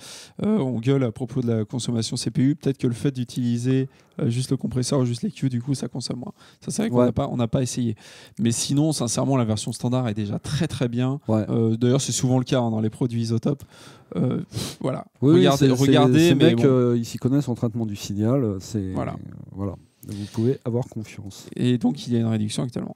euh, on gueule à propos de la consommation C P U. Peut-être que le fait d'utiliser euh, juste le compresseur ou juste les Q, du coup, ça consomme moins. Ça, c'est vrai qu'on n'a ouais. pas, on n'a pas essayé. Mais sinon, sincèrement, la version standard est déjà très très bien. Ouais. Euh, D'ailleurs, c'est souvent le cas hein, dans les produits iZotope. Euh, voilà. Oui, regardez, regardez. Ces mecs, bon. euh, ils s'y connaissent en traitement du signal. C'est voilà. voilà. Vous pouvez avoir confiance. Et donc, il y a une réduction actuellement.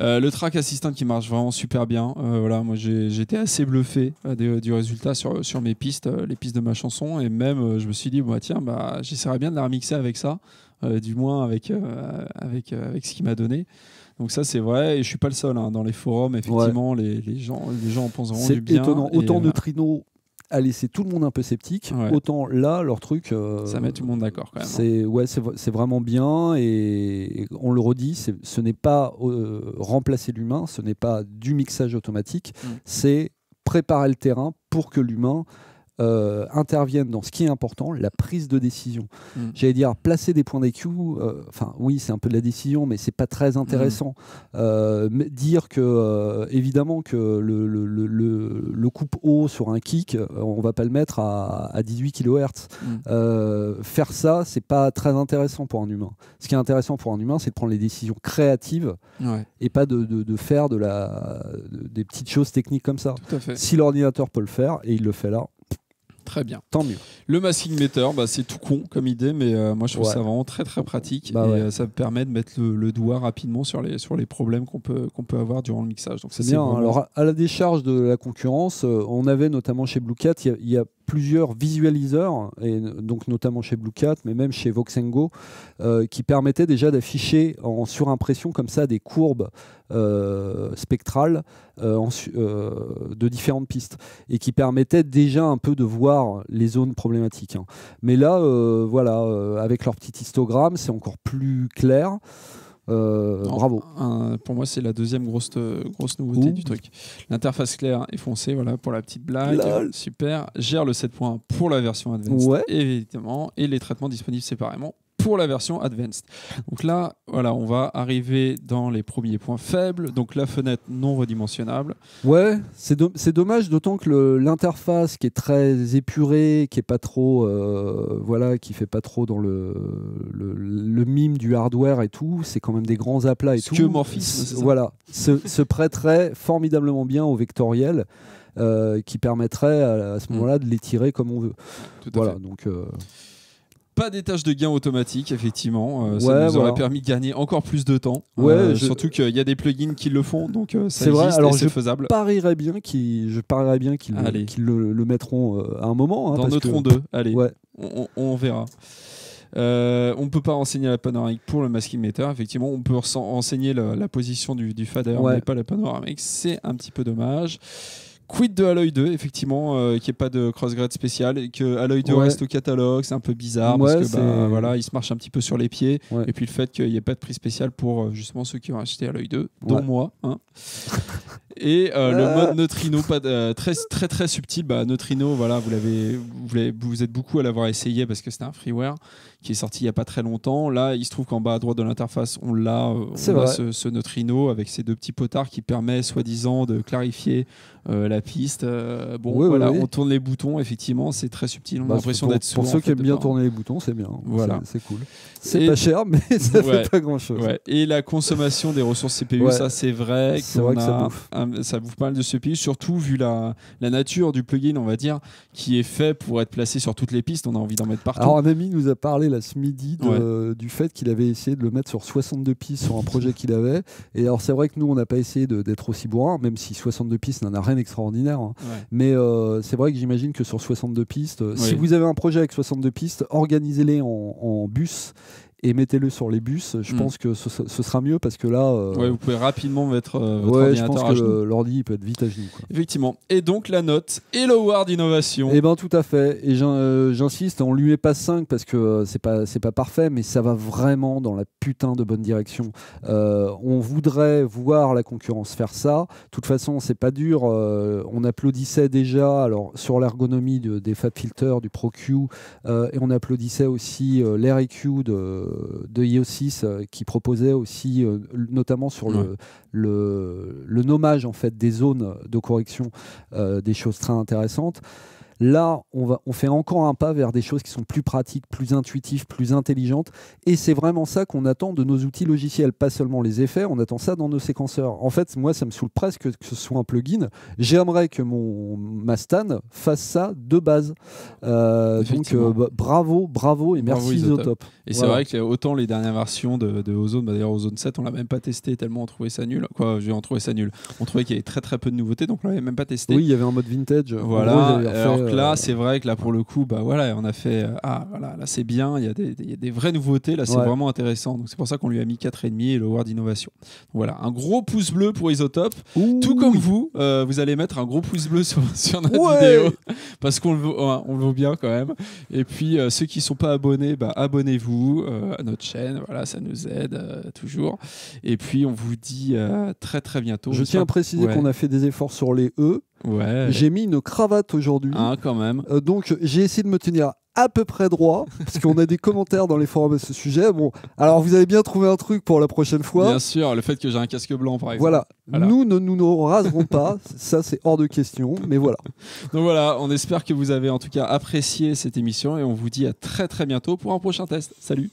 Euh, le track assistant qui marche vraiment super bien. Euh, voilà, moi, j'étais assez bluffé euh, des, du résultat sur, sur mes pistes, euh, les pistes de ma chanson. Et même, euh, je me suis dit, bah, tiens, bah, j'essaierais bien de la remixer avec ça, euh, du moins avec, euh, avec, euh, avec ce qu'il m'a donné. Donc ça c'est vrai, et je ne suis pas le seul. Hein, dans les forums, effectivement, ouais. les, les, gens, les gens en pensent vraiment du bien. C'est étonnant. Autant Neutrino a laissé tout le monde un peu sceptique, ouais. autant là leur truc euh, ça met tout le monde d'accord quand même. C'est ouais, c'est vraiment bien et, et on le redit, ce n'est pas euh, remplacer l'humain, ce n'est pas du mixage automatique, mmh. c'est préparer le terrain pour que l'humain euh, intervienne dans ce qui est important, la prise de décision. Mmh. J'allais dire placer des points d'E Q, enfin euh, oui c'est un peu de la décision mais c'est pas très intéressant. Mmh. Euh, dire que euh, évidemment que le, le, le, le le coupe haut sur un kick, on va pas le mettre à, à dix-huit kilohertz. Mm. Euh, faire ça, c'est pas très intéressant pour un humain. Ce qui est intéressant pour un humain, c'est de prendre les décisions créatives ouais. et pas de, de, de faire de la, de, des petites choses techniques comme ça. Tout à fait. Si l'ordinateur peut le faire, et il le fait là, très bien. Tant mieux. Le masking meter, bah, c'est tout con comme idée, mais euh, moi je trouve ouais. ça vraiment très très pratique bah et ouais. euh, ça permet de mettre le, le doigt rapidement sur les, sur les problèmes qu'on peut, qu'on peut avoir durant le mixage. Donc c'est bien. Vraiment... Alors à la décharge de la concurrence, euh, on avait notamment chez Blue Cat, il y, y a plusieurs visualiseurs, et donc notamment chez Blue Cat, mais même chez Voxengo, euh, qui permettaient déjà d'afficher en surimpression comme ça des courbes euh, spectrales euh, en, euh, de différentes pistes et qui permettaient déjà un peu de voir les zones problématiques. Hein. Mais là, euh, voilà, euh, avec leur petit histogramme, c'est encore plus clair. Euh, non, bravo. Un, pour moi, c'est la deuxième grosse, grosse nouveauté Ouh. du truc. L'interface claire et foncée, voilà, pour la petite blague. Lol. Super. Gère le sept point un pour la version Advanced, ouais. évidemment, et les traitements disponibles séparément pour la version Advanced. Donc là, voilà, on va arriver dans les premiers points faibles. Donc la fenêtre non redimensionnable. Ouais, c'est do dommage, d'autant que l'interface qui est très épurée, qui est pas trop, euh, voilà, qui fait pas trop dans le, le, le mime du hardware et tout, c'est quand même des grands aplats et tout. Que morphisme, voilà, se, se prêterait formidablement bien au vectoriel. Euh, qui permettrait à, à ce moment-là de l'étirer comme on veut. Tout à voilà, fait. donc... Euh... Pas des tâches de gain automatique, effectivement. Euh, ouais, ça nous voilà. aurait permis de gagner encore plus de temps. Ouais, euh, je... Surtout qu'il y a des plugins qui le font, donc euh, ça existe vrai. Alors et c'est faisable. Parierais bien qu'ils, je parierais bien qu'ils le, qu le, le mettront euh, à un moment. Hein, dans parce Neutron que... deux, allez, ouais. on, on, on verra. Euh, on ne peut pas renseigner la panoramique pour le masking meter. Effectivement, on peut renseigner la, la position du, du fader, ouais. mais pas la panoramique. C'est un petit peu dommage. Quid de Alloy deux, effectivement, euh, qu'il n'y ait pas de crossgrade spécial, que Alloy deux ouais. reste au catalogue, c'est un peu bizarre, ouais, parce que bah, voilà, il se marche un petit peu sur les pieds, ouais. et puis le fait qu'il n'y ait pas de prix spécial pour justement ceux qui ont acheté Alloy deux, dont ouais. moi, hein. et euh, euh... le mode Neutrino, pas de, euh, très, très très subtil, bah, Neutrino, voilà, vous, l'avez, vous, l'avez, vous êtes beaucoup à l'avoir essayé, parce que c'était un freeware qui est sorti il n'y a pas très longtemps. Là, il se trouve qu'en bas à droite de l'interface, on l'a, on a ce, ce Neutrino avec ces deux petits potards qui permet soi-disant de clarifier euh, la piste. Euh, bon, oui, voilà, oui. on tourne les boutons, effectivement, c'est très subtil. On bah, a l'impression d'être sourd. Pour ceux qui aiment bien tourner les boutons, c'est bien. Voilà. C'est cool. C'est pas cher, mais ça ouais, fait pas grand-chose. Ouais. Et la consommation des ressources C P U, ouais. ça, c'est vrai. C'est vrai que ça bouffe. Un, ça bouffe pas mal de C P U, surtout vu la, la nature du plugin, on va dire, qui est fait pour être placé sur toutes les pistes. On a envie d'en mettre partout. Alors, un ami nous a parlé là ce midi de, ouais. euh, du fait qu'il avait essayé de le mettre sur soixante-deux pistes sur un projet qu'il avait. Et alors, c'est vrai que nous, on n'a pas essayé d'être aussi bourrin, même si soixante-deux pistes n'en a rien extraordinaire. Ordinaire, hein. ouais. mais euh, c'est vrai que j'imagine que sur soixante-deux pistes, oui. si vous avez un projet avec soixante-deux pistes, organisez-les en, en bus et mettez-le sur les bus. Je mm. pense que ce, ce sera mieux, parce que là euh... ouais, vous pouvez rapidement mettre euh, votre ouais, ordinateur je pense à que l'ordi peut être vite à genoux, quoi. Effectivement. Et donc la note et l'award innovation, et ben tout à fait, et j'insiste, on lui met pas cinq parce que euh, c'est pas c'est pas parfait, mais ça va vraiment dans la putain de bonne direction. Euh, on voudrait voir la concurrence faire ça. De toute façon, c'est pas dur. Euh, on applaudissait déjà alors sur l'ergonomie de, des FabFilter, du ProQ, euh, et on applaudissait aussi euh, l'R E Q de de i O six, euh, qui proposait aussi euh, notamment sur le, ouais. le, le nommage en fait des zones de correction, euh, des choses très intéressantes. Là, on, va, on fait encore un pas vers des choses qui sont plus pratiques, plus intuitives, plus intelligentes. Et c'est vraiment ça qu'on attend de nos outils logiciels. Pas seulement les effets, on attend ça dans nos séquenceurs. En fait, moi, ça me saoule presque que ce soit un plugin. J'aimerais que mon, ma Stan fasse ça de base. Euh, donc, euh, bah, bravo, bravo et bravo, merci iZotope. Et voilà. C'est vrai que autant les dernières versions de, de Ozone, bah, d'ailleurs Ozone sept, on l'a même pas testé tellement on trouvait ça nul. Quoi, j'ai en trouvé ça nul. On trouvait qu'il y avait très très peu de nouveautés, donc on l'avait même pas testé. Oui, il y avait un mode vintage. Voilà. Là, c'est vrai que là, pour le coup, bah voilà, on a fait euh, ah voilà, là c'est bien, il y a des, des, des vraies nouveautés, là c'est ouais. vraiment intéressant. Donc c'est pour ça qu'on lui a mis quatre virgule cinq et l'award d'innovation. Voilà, un gros pouce bleu pour iZotope. Ouh. Tout comme vous, euh, vous allez mettre un gros pouce bleu sur, sur notre ouais. vidéo, parce qu'on le vaut, on le vaut bien quand même. Et puis euh, ceux qui sont pas abonnés, bah abonnez-vous euh, à notre chaîne, voilà, ça nous aide euh, toujours. Et puis on vous dit euh, très très bientôt. Je tiens à préciser ouais. qu'on a fait des efforts sur les E. Ouais. J'ai mis une cravate aujourd'hui. Ah, quand même. Euh, donc j'ai essayé de me tenir à peu près droit, parce qu'on a des commentaires dans les forums à ce sujet. Bon, alors vous avez bien trouvé un truc pour la prochaine fois. Bien sûr, le fait que j'ai un casque blanc, par exemple. Voilà, voilà. nous ne nous, nous raserons pas, ça c'est hors de question, mais voilà. Donc voilà, on espère que vous avez en tout cas apprécié cette émission, et on vous dit à très très bientôt pour un prochain test. Salut.